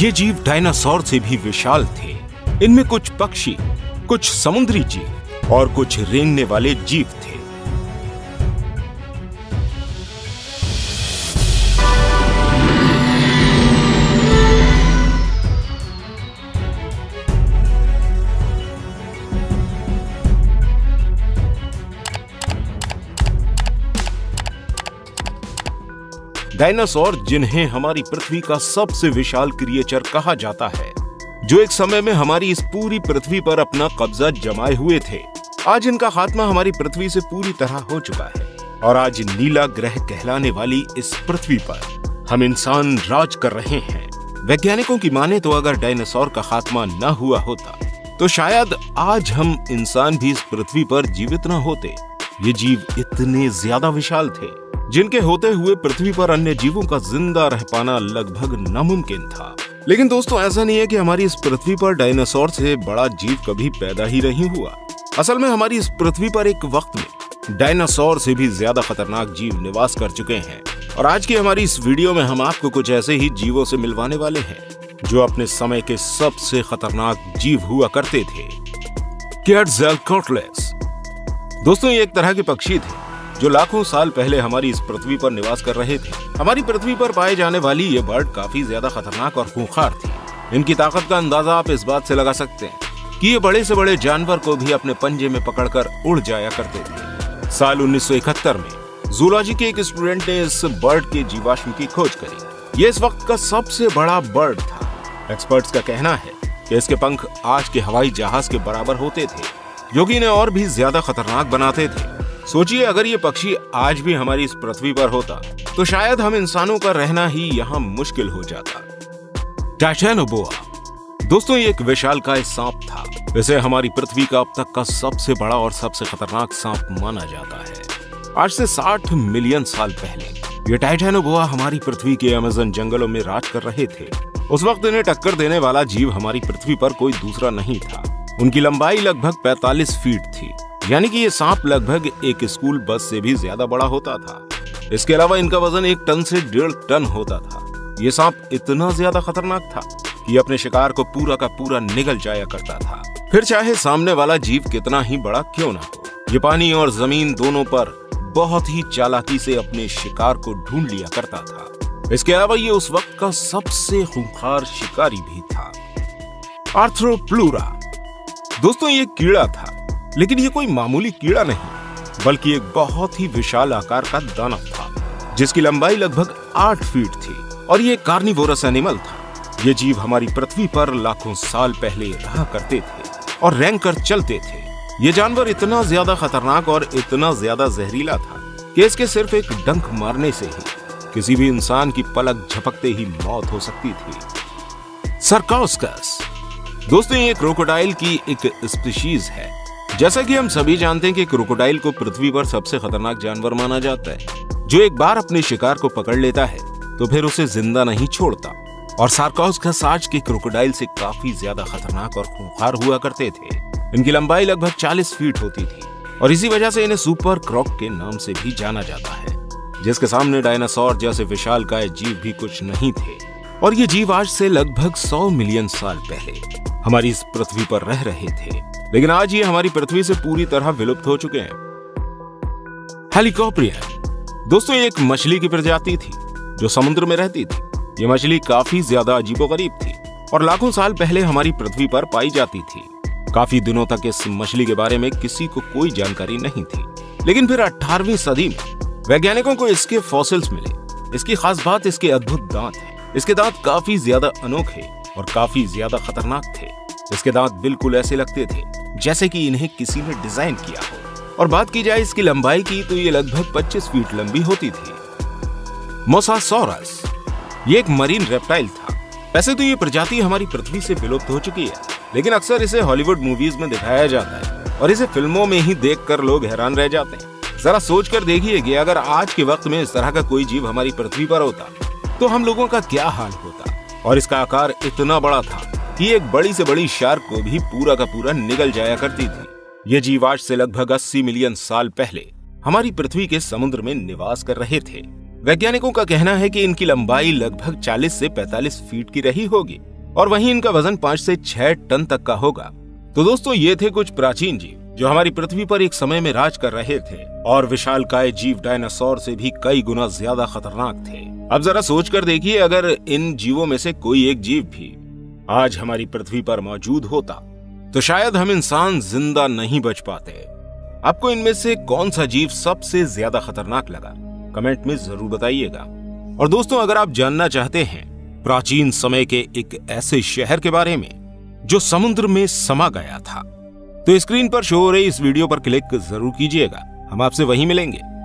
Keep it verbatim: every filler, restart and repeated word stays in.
ये जीव डायनासोर से भी विशाल थे। इनमें कुछ पक्षी, कुछ समुद्री जीव और कुछ रेंगने वाले जीव थे। डायनासोर जिन्हें हमारी पृथ्वी का सबसे विशाल क्रिएचर कहा जाता है, जो एक समय में हमारी इस पूरी पृथ्वी पर अपना कब्जा जमाए हुए थे, आज इनका खात्मा हमारी पृथ्वी से पूरी तरह हो चुका है। और आज नीला ग्रह कहलाने वाली इस पृथ्वी पर हम इंसान राज कर रहे हैं। वैज्ञानिकों की माने तो अगर डायनासोर का खात्मा न हुआ होता तो शायद आज हम इंसान भी इस पृथ्वी पर जीवित न होते। ये जीव इतने ज्यादा विशाल थे जिनके होते हुए पृथ्वी पर अन्य जीवों का जिंदा रह पाना लगभग नामुमकिन था। लेकिन दोस्तों, ऐसा नहीं है कि हमारी इस पृथ्वी पर डायनासोर से बड़ा जीव कभी पैदा ही नहीं हुआ। असल में हमारी इस पृथ्वी पर एक वक्त में डायनासोर से भी ज्यादा खतरनाक जीव निवास कर चुके हैं। और आज की हमारी इस वीडियो में हम आपको कुछ ऐसे ही जीवों से मिलवाने वाले हैं जो अपने समय के सबसे खतरनाक जीव हुआ करते थे। क्वेट्ज़ल्कोट्लस। दोस्तों, ये एक तरह के पक्षी थे जो लाखों साल पहले हमारी इस पृथ्वी पर निवास कर रहे थे। हमारी पृथ्वी पर पाए जाने वाली ये बर्ड काफी ज्यादा खतरनाक और खूंखार थी। इनकी ताकत का अंदाजा आप इस बात से लगा सकते हैं कि ये बड़े से बड़े जानवर को भी अपने पंजे में पकड़कर उड़ जाया करते थे। साल उन्नीस सौ इकहत्तर में जूलॉजी के एक स्टूडेंट ने इस बर्ड के जीवाश्म की खोज करी। ये इस वक्त का सबसे बड़ा बर्ड था। एक्सपर्ट्स का कहना है कि इसके पंख आज के हवाई जहाज के बराबर होते थे, जो कि इन्हें और भी ज्यादा खतरनाक बनाते थे। सोचिए, अगर ये पक्षी आज भी हमारी इस पृथ्वी पर होता तो शायद हम इंसानों का रहना ही यहाँ मुश्किल हो जाता। टाइटेनोबोआ। दोस्तों, ये एक विशालकाय सांप था। वैसे हमारी पृथ्वी का अब तक का सबसे बड़ा और सबसे खतरनाक सांप माना जाता है। आज से साठ मिलियन साल पहले ये टाइटेनोबोआ हमारी पृथ्वी के अमेज़न जंगलों में राज कर रहे थे। उस वक्त इन्हें टक्कर देने वाला जीव हमारी पृथ्वी पर कोई दूसरा नहीं था। उनकी लंबाई लगभग पैंतालीस फीट थी, यानी कि ये सांप लगभग एक स्कूल बस से भी ज्यादा बड़ा होता था। इसके अलावा इनका वजन एक टन से डेढ़ टन होता था। ये सांप इतना ज्यादा खतरनाक था कि अपने शिकार को पूरा का पूरा निगल जाया करता था, फिर चाहे सामने वाला जीव कितना ही बड़ा क्यों ना हो। ये पानी और जमीन दोनों पर बहुत ही चालाकी से अपने शिकार को ढूंढ लिया करता था। इसके अलावा ये उस वक्त का सबसे खूंखार शिकारी भी था। आर्थ्रोप्लूरा। दोस्तों, ये कीड़ा था, लेकिन ये कोई मामूली कीड़ा नहीं, बल्कि एक बहुत ही विशाल आकार का दानव था जिसकी लंबाई लगभग आठ फीट थी और ये कार्निवोरस एनिमल था। ये जीव हमारी पृथ्वी पर लाखों साल पहले रहा करते थे और रेंग कर चलते थे। ये जानवर इतना ज्यादा खतरनाक और इतना ज्यादा जहरीला था कि इसके सिर्फ एक डंक मारने से ही किसी भी इंसान की पलक झपकते ही मौत हो सकती थी। सरकोसकस। दोस्तों, ये क्रोकोडाइल की एक स्पीशीज है। जैसा कि हम सभी जानते हैं कि क्रोकोडाइल को पृथ्वी पर सबसे खतरनाक जानवर माना जाता है, जो एक बार अपने शिकार को पकड़ लेता है तो फिर उसे जिंदा नहीं छोड़ता। और सार्कोसकस आज के क्रोकोडाइल से काफी ज्यादा खतरनाक और खूंखार हुआ करते थे। इनकी लंबाई लगभग चालीस फीट होती थी और इसी वजह से इन्हें सुपर क्रॉक के नाम से भी जाना जाता है, जिसके सामने डायनासोर जैसे विशालकाय जीव भी कुछ नहीं थे। और ये जीव आज से लगभग सौ मिलियन साल पहले हमारी इस पृथ्वी पर रह रहे थे, लेकिन आज ये हमारी पृथ्वी से पूरी तरह विलुप्त हो चुके हैं। हेलिकोप्रियन। दोस्तों, ये एक मछली की प्रजाति थी जो समुद्र में रहती थी। ये मछली काफी ज्यादा अजीबोगरीब थी और लाखों साल पहले हमारी पृथ्वी पर पाई जाती थी। काफी दिनों तक इस मछली के बारे में किसी को कोई जानकारी नहीं थी, लेकिन फिर अठारहवीं सदी में वैज्ञानिकों को इसके फॉसिल्स मिले। इसकी खास बात इसके अद्भुत दांत है। इसके दांत काफी ज्यादा अनोखे और काफी ज्यादा खतरनाक थे। इसके दांत बिल्कुल ऐसे लगते थे जैसे कि इन्हें किसी ने डिजाइन किया हो। और बात की जाए इसकी लंबाई की तो ये लगभग पच्चीस फीट लंबी होती थी। मोसासोरस। ये एक मरीन रेप्टाइल था। वैसे तो ये प्रजाति हमारी पृथ्वी से विलुप्त हो चुकी है, लेकिन अक्सर इसे हॉलीवुड मूवीज में दिखाया जाता है और इसे फिल्मों में ही देखकर लोग हैरान रह जाते हैं। जरा सोच कर देखिए कि अगर आज के वक्त में इस तरह का कोई जीव हमारी पृथ्वी पर होता तो हम लोगों का क्या हाल होता। और इसका आकार इतना बड़ा था कि एक बड़ी से बड़ी शार्क को भी पूरा का पूरा निगल जाया करती थी। ये जीव आज से लगभग अस्सी मिलियन साल पहले हमारी पृथ्वी के समुद्र में निवास कर रहे थे। वैज्ञानिकों का कहना है कि इनकी लंबाई लगभग चालीस से पैंतालीस फीट की रही होगी और वहीं इनका वजन पाँच से छह टन तक का होगा। तो दोस्तों ये थे कुछ प्राचीन जीव जो हमारी पृथ्वी पर एक समय में राज कर रहे थे और विशालकाय जीव डायनासोर से भी कई गुना ज्यादा खतरनाक थे। अब जरा सोच कर देखिए, अगर इन जीवों में से कोई एक जीव भी आज हमारी पृथ्वी पर मौजूद होता तो शायद हम इंसान जिंदा नहीं बच पाते। आपको इनमें से कौन सा जीव सबसे ज्यादा खतरनाक लगा, कमेंट में जरूर बताइएगा। और दोस्तों, अगर आप जानना चाहते हैं प्राचीन समय के एक ऐसे शहर के बारे में जो समुद्र में समा गया था, तो स्क्रीन पर शो हो रही इस वीडियो पर क्लिक जरूर कीजिएगा। हम आपसे वहीं मिलेंगे।